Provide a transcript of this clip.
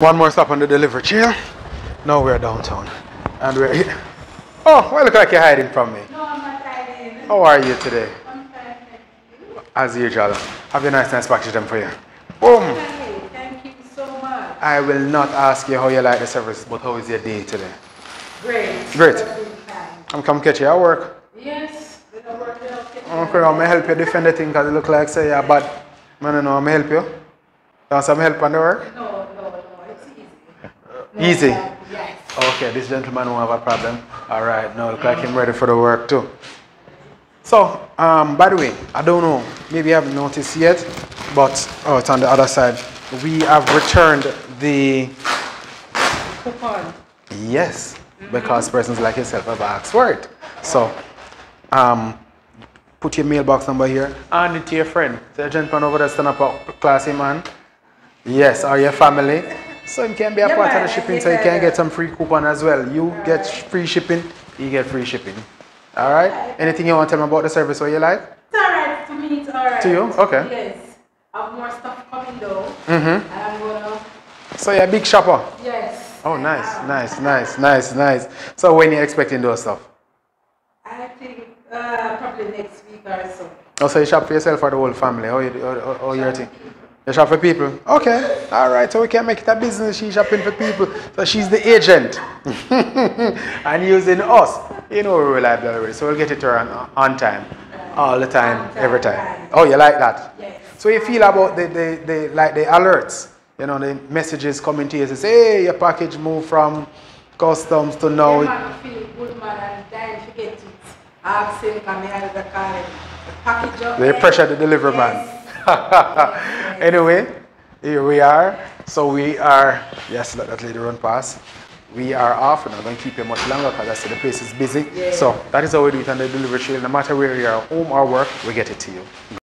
One more stop on the delivery chair. Now we're downtown. And we're here. Oh, well, look like you're hiding from me. No, I'm not hiding. How are you today? I'm fine, thank you. As usual. Have a nice package them for you. Boom! Okay, thank you so much. I will not ask you how you like the service, but how is your day today? Great. Great. I'm come catch you at work. Yes. Okay, I'm going to help you defend the thing because it looks like, say, you're bad. I don't know, I'm going to help you. You want some help on the work? No. Easy? Yes. Okay, this gentleman won't have a problem. All right, now look like him ready for the work too. So, by the way, I don't know, maybe you haven't noticed yet, but oh, it's on the other side. We have returned the coupon. Yes, because persons like yourself have asked for it. So, put your mailbox number here and it to your friend. The gentleman over there stand up, a classy man. Yes, or your family. So you can be a part of the shipping, so you can get some free coupon as well. You get free shipping, you get free shipping. All right? Anything you want to tell me about the service or you like? It's all right. To me, it's all right. To you? Okay. Yes. I have more stuff coming though. Mm-hmm. I'm gonna... So you're a big shopper? Yes. Oh, nice, nice, nice, nice, nice. So when are you expecting those stuff? I think probably next week or so. Oh, so you shop for yourself or the whole family? Or your thing? You shop for people? Okay. All right. So we can make it a business. She's shopping for people. So she's the agent. And using us. You know we're reliable already. So we'll get it to her on time. All the time. Every time. Oh, you like that? Yes. So you feel about the alerts. You know, the messages coming to you. It says, hey, your package moved from customs to now. I feel good, man. I'm dying to get it. I've seen my hand the car. Package up. They pressure the delivery man. Anyway, here we are. So we are, yes, let that lady run past. We are off, and I'm going to keep you much longer because I see the place is busy. Yeah. So that is how we do it on the delivery trail. No matter where you are, home or work, we get it to you.